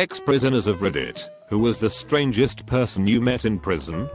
Ex-prisoners of Reddit, who was the strangest person you met in prison?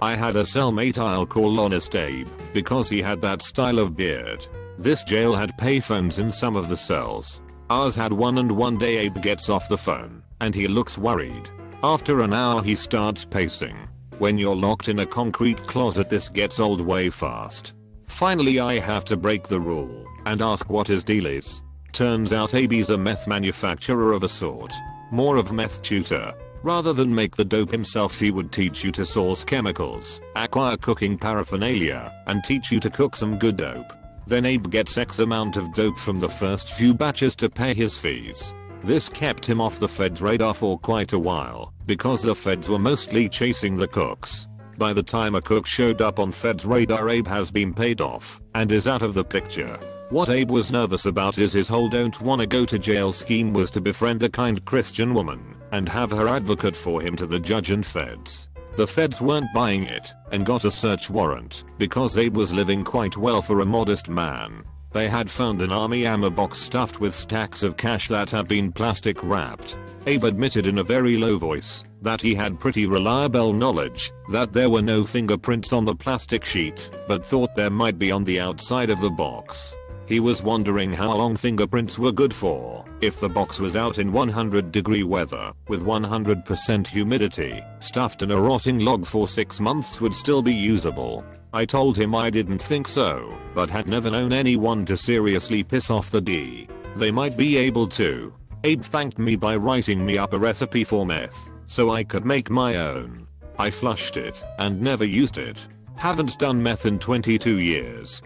I had a cellmate I'll call Honest Abe, because he had that style of beard. This jail had payphones in some of the cells. Ours had one, and one day Abe gets off the phone, and he looks worried. After an hour he starts pacing. When you're locked in a concrete closet, this gets old way fast. Finally I have to break the rule and ask what his deal is. Turns out Abe's a meth manufacturer of a sort. More of meth tutor. Rather than make the dope himself, he would teach you to source chemicals, acquire cooking paraphernalia, and teach you to cook some good dope. Then Abe gets X amount of dope from the first few batches to pay his fees. This kept him off the feds' radar for quite a while, because the feds were mostly chasing the cooks. By the time a cook showed up on feds' radar, Abe has been paid off and is out of the picture. What Abe was nervous about is his whole don't wanna go to jail scheme was to befriend a kind Christian woman and have her advocate for him to the judge and feds. The feds weren't buying it and got a search warrant because Abe was living quite well for a modest man. They had found an army ammo box stuffed with stacks of cash that had been plastic wrapped. Abe admitted in a very low voice that he had pretty reliable knowledge that there were no fingerprints on the plastic sheet, but thought there might be on the outside of the box. He was wondering how long fingerprints were good for, if the box was out in 100-degree weather, with 100% humidity, stuffed in a rotting log for 6 months would still be usable. I told him I didn't think so, but had never known anyone to seriously piss off the D. They might be able to. Abe thanked me by writing me up a recipe for meth, so I could make my own. I flushed it and never used it. Haven't done meth in 22 years.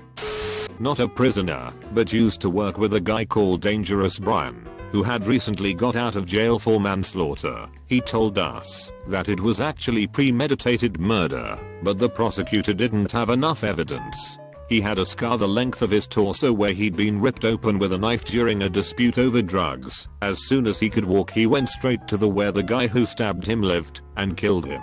Not a prisoner, but used to work with a guy called Dangerous Brian, who had recently got out of jail for manslaughter. He told us that it was actually premeditated murder, but the prosecutor didn't have enough evidence. He had a scar the length of his torso where he'd been ripped open with a knife during a dispute over drugs. As soon as he could walk, he went straight to where the guy who stabbed him lived and killed him.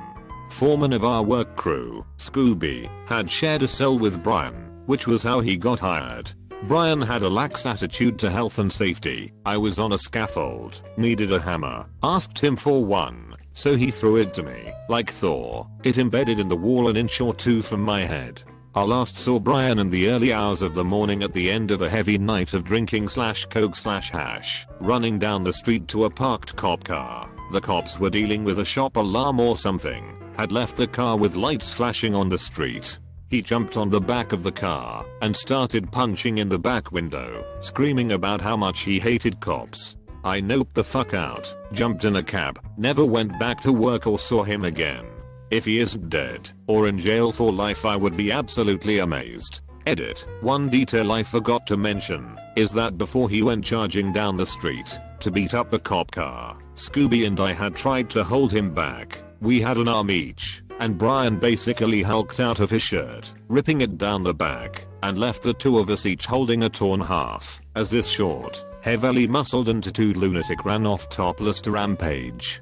Foreman of our work crew, Scooby, had shared a cell with Brian, which was how he got hired. Brian had a lax attitude to health and safety. I was on a scaffold, needed a hammer, asked him for one, so he threw it to me. Like Thor, it embedded in the wall an inch or two from my head. I last saw Brian in the early hours of the morning at the end of a heavy night of drinking / coke / hash, running down the street to a parked cop car. The cops were dealing with a shop alarm or something, had left the car with lights flashing on the street. He jumped on the back of the car and started punching in the back window, screaming about how much he hated cops. I noped the fuck out, jumped in a cab, never went back to work or saw him again. If he isn't dead or in jail for life, I would be absolutely amazed. Edit. One detail I forgot to mention is that before he went charging down the street to beat up the cop car, Scooby and I had tried to hold him back. We had an arm each, and Brian basically hulked out of his shirt, ripping it down the back, and left the two of us each holding a torn half, as this short, heavily muscled and tattooed lunatic ran off topless to rampage.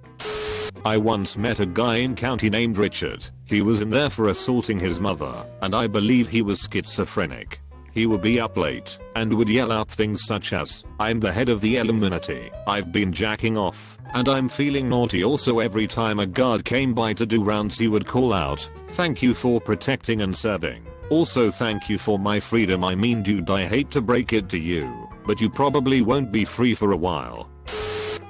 I once met a guy in county named Richard. He was in there for assaulting his mother, and I believe he was schizophrenic. He would be up late, and would yell out things such as, "I'm the head of the Illuminati, I've been jacking off, and I'm feeling naughty." Also, every time a guard came by to do rounds, he would call out, "Thank you for protecting and serving. Also thank you for my freedom. I mean, dude, I hate to break it to you, but you probably won't be free for a while."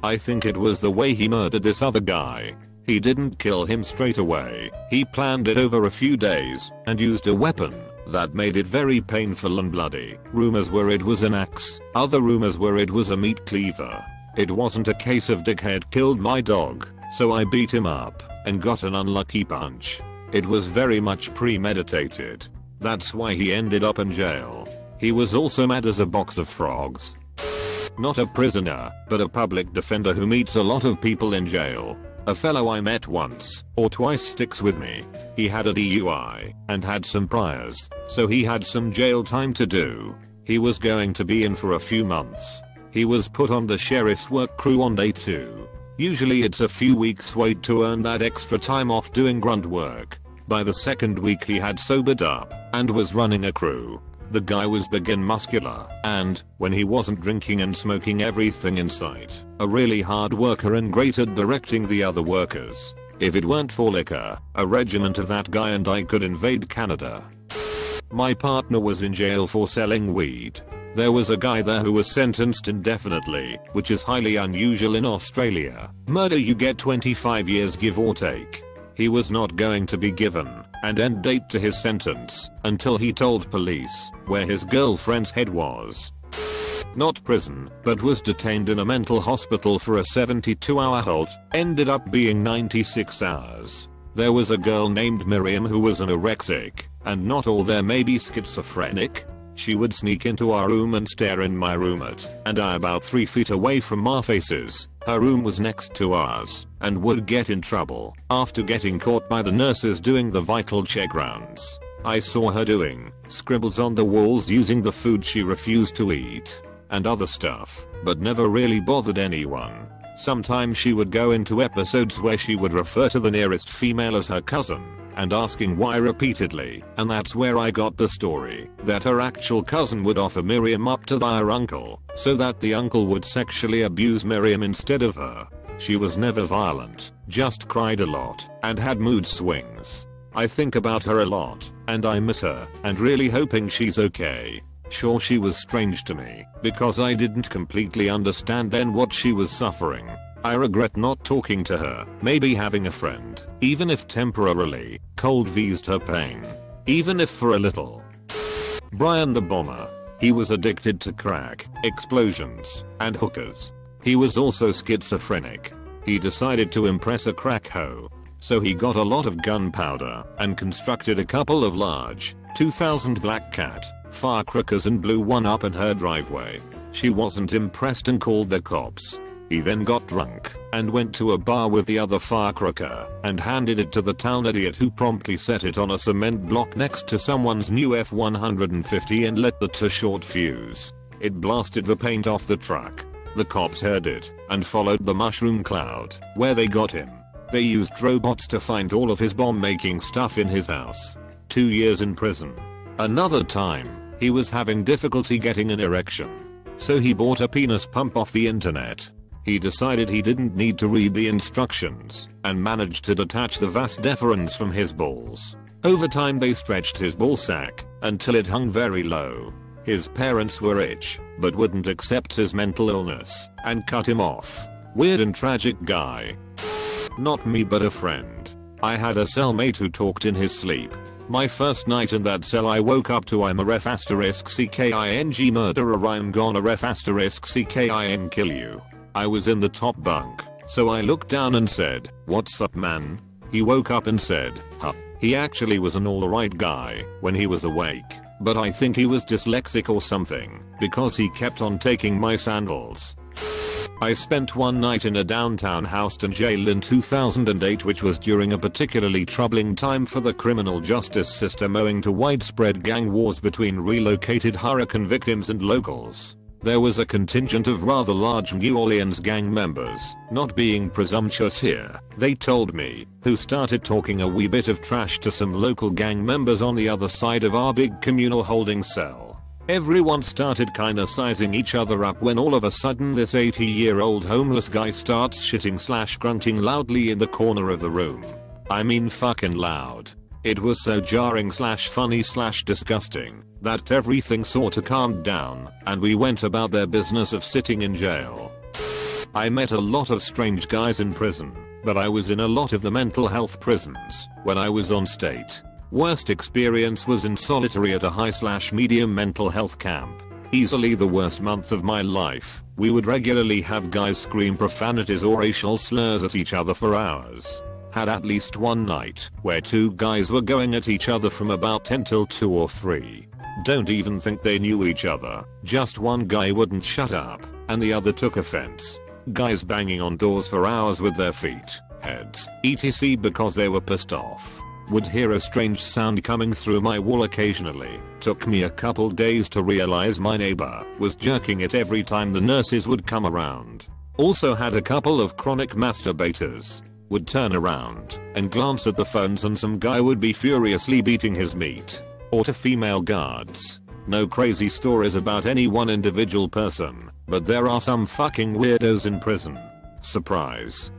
I think it was the way he murdered this other guy. He didn't kill him straight away. He planned it over a few days and used a weapon that made it very painful and bloody. Rumors were it was an axe, other rumors were it was a meat cleaver. It wasn't a case of "dickhead killed my dog, so I beat him up and got an unlucky punch." It was very much premeditated. That's why he ended up in jail. He was also mad as a box of frogs. Not a prisoner, but a public defender who meets a lot of people in jail. A fellow I met once or twice sticks with me. He had a DUI and had some priors, so he had some jail time to do. He was going to be in for a few months. He was put on the sheriff's work crew on day 2. Usually it's a few weeks wait to earn that extra time off doing grunt work. By the second week he had sobered up and was running a crew. The guy was big and muscular, and, when he wasn't drinking and smoking everything in sight, a really hard worker and great at directing the other workers. If it weren't for liquor, a regiment of that guy and I could invade Canada. My partner was in jail for selling weed. There was a guy there who was sentenced indefinitely, which is highly unusual in Australia. Murder you get 25 years give or take. He was not going to be given an end date to his sentence until he told police where his girlfriend's head was. Not prison, but was detained in a mental hospital for a 72-hour halt, ended up being 96 hours. There was a girl named Miriam who was anorexic, and not all there may be schizophrenic. She would sneak into our room and stare in my room and I about 3 feet away from our faces. Her room was next to ours, and would get in trouble after getting caught by the nurses doing the vital check rounds. I saw her doing scribbles on the walls using the food she refused to eat, and other stuff, but never really bothered anyone. Sometimes she would go into episodes where she would refer to the nearest female as her cousin, and asking why repeatedly, and that's where I got the story that her actual cousin would offer Miriam up to their uncle, so that the uncle would sexually abuse Miriam instead of her. She was never violent, just cried a lot, and had mood swings. I think about her a lot, and I miss her, and really hoping she's okay. Sure, she was strange to me, because I didn't completely understand then what she was suffering. I regret not talking to her, maybe having a friend, even if temporarily, cold vised her pain. Even if for a little. Brian the Bomber. He was addicted to crack, explosions, and hookers. He was also schizophrenic. He decided to impress a crack hoe. So he got a lot of gunpowder and constructed a couple of large, 2000 Black Cat firecrackers and blew one up in her driveway. She wasn't impressed and called the cops. He then got drunk and went to a bar with the other firecracker and handed it to the town idiot who promptly set it on a cement block next to someone's new F-150 and lit the too-short fuse. It blasted the paint off the truck. The cops heard it and followed the mushroom cloud, where they got him. They used robots to find all of his bomb-making stuff in his house. 2 years in prison. Another time, he was having difficulty getting an erection. So he bought a penis pump off the internet. He decided he didn't need to read the instructions, and managed to detach the vas deferens from his balls. Over time they stretched his ballsack, until it hung very low. His parents were rich, but wouldn't accept his mental illness, and cut him off. Weird and tragic guy. Not me but a friend. I had a cellmate who talked in his sleep. My first night in that cell I woke up to I'm a ref asterisk CKING murderer, I'm gonna ref asterisk CKIN kill you. I was in the top bunk, so I looked down and said, "What's up, man?" He woke up and said, "Huh." He actually was an alright guy when he was awake, but I think he was dyslexic or something, because he kept on taking my sandals. I spent one night in a downtown Houston jail in 2008, which was during a particularly troubling time for the criminal justice system owing to widespread gang wars between relocated hurricane victims and locals. There was a contingent of rather large New Orleans gang members, not being presumptuous here, they told me, who started talking a wee bit of trash to some local gang members on the other side of our big communal holding cell. Everyone started kinda sizing each other up when all of a sudden this 80-year-old homeless guy starts shitting/grunting loudly in the corner of the room. I mean fucking loud. It was so jarring/funny/disgusting that everything sorta calmed down, and we went about their business of sitting in jail. I met a lot of strange guys in prison, but I was in a lot of the mental health prisons when I was on state. Worst experience was in solitary at a high/medium mental health camp. Easily the worst month of my life. We would regularly have guys scream profanities or racial slurs at each other for hours. Had at least one night where two guys were going at each other from about 10 till 2 or 3. Don't even think they knew each other, just one guy wouldn't shut up, and the other took offense. Guys banging on doors for hours with their feet, heads, etc. because they were pissed off. Would hear a strange sound coming through my wall occasionally. Took me a couple days to realize my neighbor was jerking it every time the nurses would come around. Also had a couple of chronic masturbators. Would turn around and glance at the phones and some guy would be furiously beating his meat. Or to female guards. No crazy stories about any one individual person, but there are some fucking weirdos in prison. Surprise.